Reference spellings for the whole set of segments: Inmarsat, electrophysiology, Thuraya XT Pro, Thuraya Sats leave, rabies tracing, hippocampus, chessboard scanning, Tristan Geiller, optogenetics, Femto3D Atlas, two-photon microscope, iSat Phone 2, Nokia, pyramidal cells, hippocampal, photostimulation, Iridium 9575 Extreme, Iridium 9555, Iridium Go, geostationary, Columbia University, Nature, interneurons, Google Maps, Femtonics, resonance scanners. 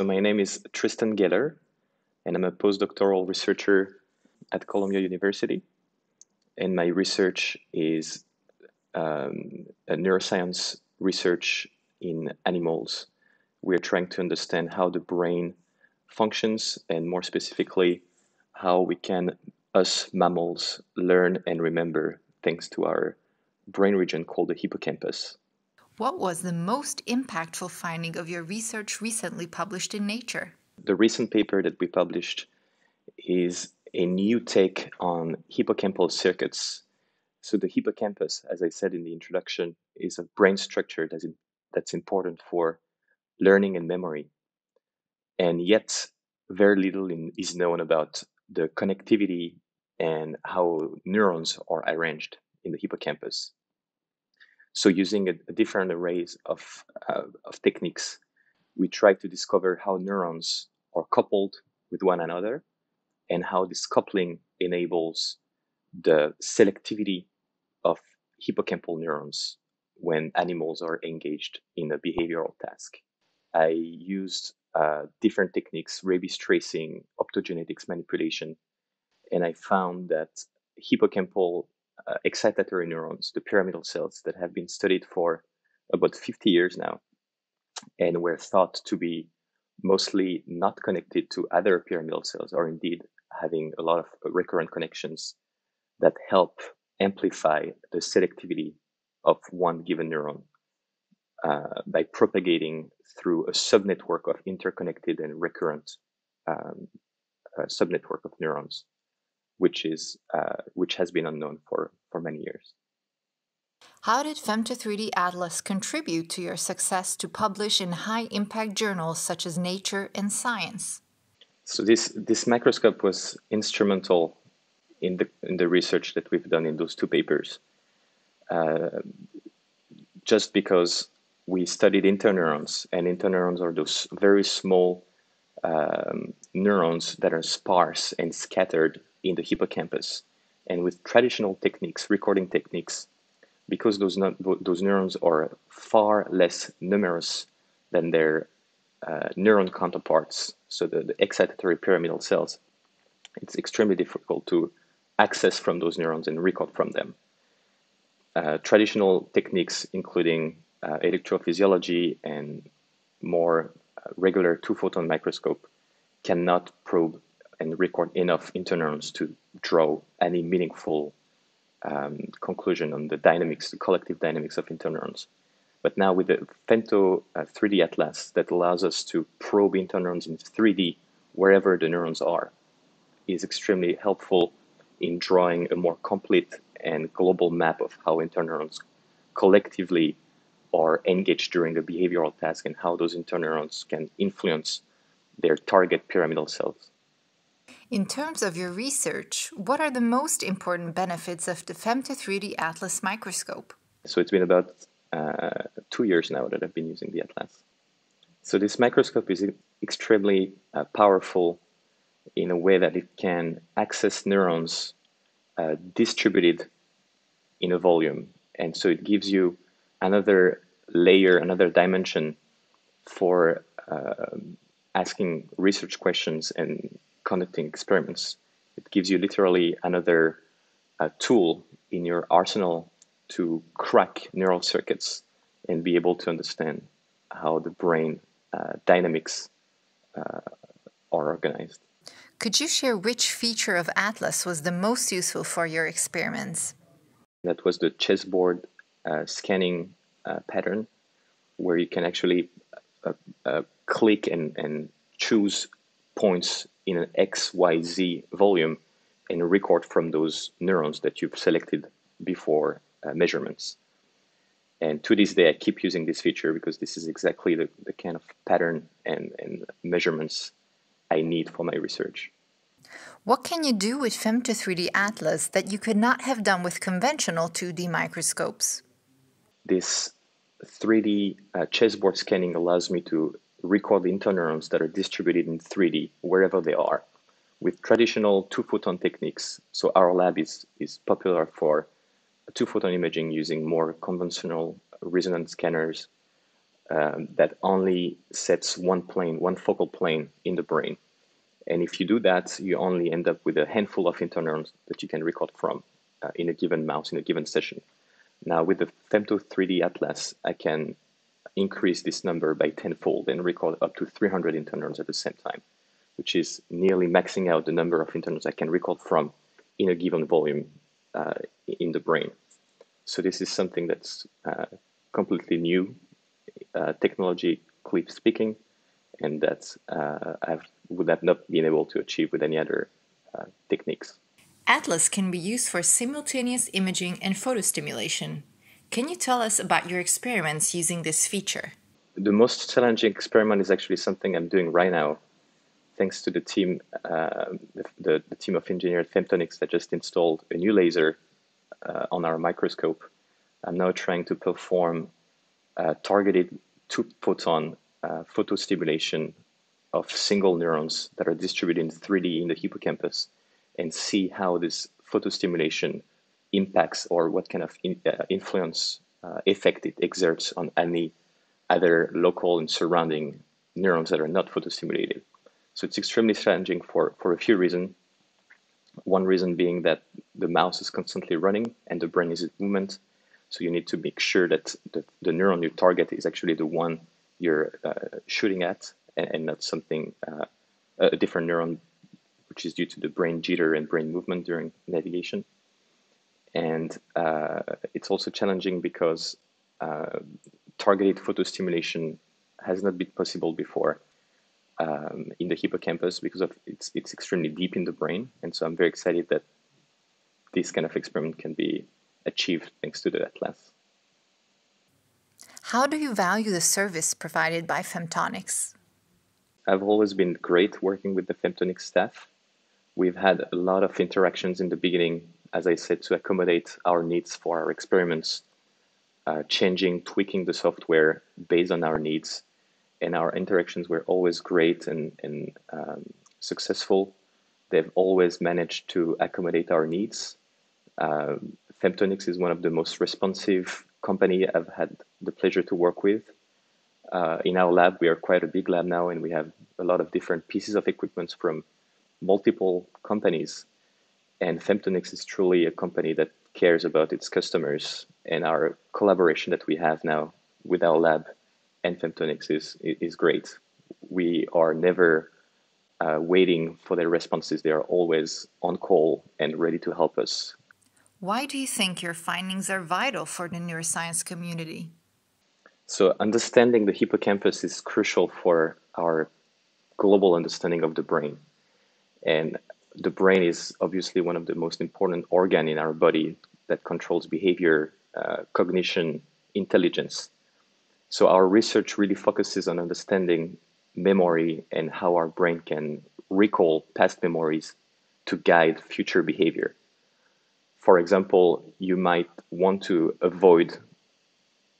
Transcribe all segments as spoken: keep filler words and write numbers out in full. So my name is Tristan Geiller, and I'm a postdoctoral researcher at Columbia University. And my research is um, a neuroscience research in animals. We're trying to understand how the brain functions, and more specifically, how we can, us mammals, learn and remember thanks to our brain region called the hippocampus. What was the most impactful finding of your research recently published in Nature? The recent paper that we published is a new take on hippocampal circuits. So the hippocampus, as I said in the introduction, is a brain structure that's, in, that's important for learning and memory. And yet, very little in, is known about the connectivity and how neurons are arranged in the hippocampus. So using a, a different arrays of, uh, of techniques, we try to discover how neurons are coupled with one another and how this coupling enables the selectivity of hippocampal neurons when animals are engaged in a behavioral task. I used uh, different techniques, rabies tracing, optogenetics manipulation, and I found that hippocampal Uh, excitatory neurons, the pyramidal cells that have been studied for about fifty years now and were thought to be mostly not connected to other pyramidal cells, or indeed having a lot of recurrent connections that help amplify the selectivity of one given neuron uh, by propagating through a subnetwork of interconnected and recurrent um, uh, subnetwork of neurons, which is uh, which has been unknown for, for many years. How did Femto three D Atlas contribute to your success to publish in high-impact journals such as Nature and Science? So this this microscope was instrumental in the in the research that we've done in those two papers. Uh, just because we studied interneurons, and interneurons are those very small um, neurons that are sparse and scattered in the hippocampus, and with traditional techniques, recording techniques, because those no those neurons are far less numerous than their uh, neuron counterparts, so the, the excitatory pyramidal cells, it's extremely difficult to access from those neurons and record from them. Uh, traditional techniques, including uh, electrophysiology and more uh, regular two-photon microscope, cannot probe and record enough interneurons to draw any meaningful um, conclusion on the dynamics, the collective dynamics of interneurons. But now with the Femto uh, three D Atlas that allows us to probe interneurons in three D wherever the neurons are, is extremely helpful in drawing a more complete and global map of how interneurons collectively are engaged during a behavioral task and how those interneurons can influence their target pyramidal cells. In terms of your research, what are the most important benefits of the Femto three D Atlas microscope? So it's been about uh, two years now that I've been using the Atlas. So this microscope is extremely uh, powerful in a way that it can access neurons uh, distributed in a volume. And so it gives you another layer, another dimension for uh, asking research questions and conducting experiments. It gives you literally another uh, tool in your arsenal to crack neural circuits and be able to understand how the brain uh, dynamics uh, are organized. Could you share which feature of Atlas was the most useful for your experiments? That was the chessboard uh, scanning uh, pattern, where you can actually uh, uh, click and, and choose points in an X Y Z volume and record from those neurons that you've selected before uh, measurements. And to this day, I keep using this feature because this is exactly the, the kind of pattern and, and measurements I need for my research. What can you do with Femto three D Atlas that you could not have done with conventional two D microscopes? This three D uh, chessboard scanning allows me to record interneurons that are distributed in three D wherever they are. With traditional two-photon techniques, so our lab is, is popular for two-photon imaging using more conventional resonance scanners, um, that only sets one plane, one focal plane in the brain. And if you do that, you only end up with a handful of interneurons that you can record from uh, in a given mouse, in a given session. Now, with the Femto three D Atlas, I can increase this number by tenfold and record up to three hundred interneurons at the same time, which is nearly maxing out the number of interneurons I can record from in a given volume uh, in the brain. So this is something that's uh, completely new, uh, technologically speaking, and that uh, I would have not been able to achieve with any other uh, techniques. Atlas can be used for simultaneous imaging and photostimulation. Can you tell us about your experiments using this feature? The most challenging experiment is actually something I'm doing right now, thanks to the team, uh, the, the team of engineers at Femtonics that just installed a new laser Uh, on our microscope. I'm now trying to perform uh, targeted two-photon uh, photostimulation of single neurons that are distributed in three D in the hippocampus, and see how this photostimulation impacts, or what kind of in, uh, influence uh, effect it exerts on any other local and surrounding neurons that are not photostimulated. So it's extremely challenging for, for a few reasons. One reason being that the mouse is constantly running and the brain is in movement, so you need to make sure that the, the neuron you target is actually the one you're uh, shooting at, and, and not something, uh, a different neuron, which is due to the brain jitter and brain movement during navigation. And uh, it's also challenging because uh, targeted photostimulation has not been possible before. Um, in the hippocampus, because of it's it's extremely deep in the brain, and so I'm very excited that this kind of experiment can be achieved thanks to the Atlas. How do you value the service provided by Femtonics? I've always been great working with the Femtonics staff. We've had a lot of interactions in the beginning, as I said, to accommodate our needs for our experiments, uh, changing, tweaking the software based on our needs. And our interactions were always great and, and um, successful. They've always managed to accommodate our needs. Uh, Femtonics is one of the most responsive company I've had the pleasure to work with. Uh, in our lab, we are quite a big lab now, and we have a lot of different pieces of equipment from multiple companies. And Femtonics is truly a company that cares about its customers, and our collaboration that we have now with our lab and Femtonics is, is great. We are never uh, waiting for their responses. They are always on call and ready to help us. Why do you think your findings are vital for the neuroscience community? So understanding the hippocampus is crucial for our global understanding of the brain. And the brain is obviously one of the most important organs in our body that controls behavior, uh, cognition, intelligence. So our research really focuses on understanding memory and how our brain can recall past memories to guide future behavior. For example, you might want to avoid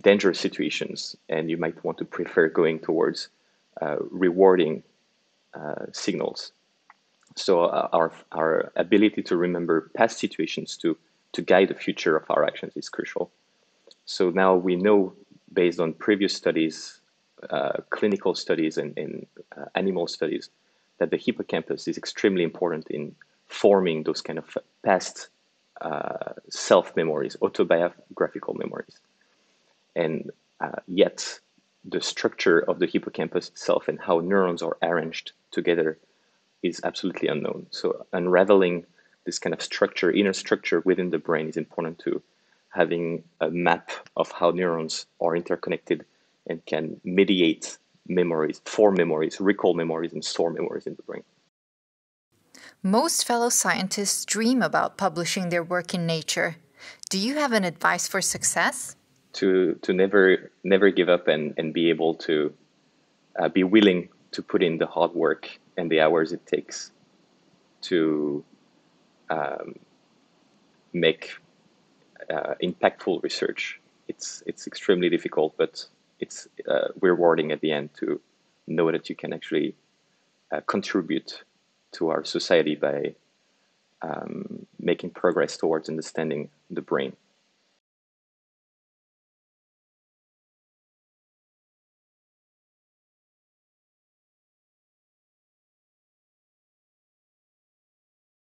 dangerous situations, and you might want to prefer going towards uh, rewarding uh, signals. So our, our ability to remember past situations to, to guide the future of our actions is crucial. So now we know, based on previous studies, uh, clinical studies and, and uh, animal studies, that the hippocampus is extremely important in forming those kind of past uh, self-memories, autobiographical memories. And uh, yet the structure of the hippocampus itself and how neurons are arranged together is absolutely unknown. So unraveling this kind of structure, inner structure within the brain, is important to having a map of how neurons are interconnected and can mediate memories, form memories, recall memories, and store memories in the brain. Most fellow scientists dream about publishing their work in Nature. Do you have an advice for success? To, to never, never give up and, and be able to uh, be willing to put in the hard work and the hours it takes to um, make Uh, impactful research. It's it's extremely difficult, but it's uh, rewarding at the end to know that you can actually uh, contribute to our society by um, making progress towards understanding the brain.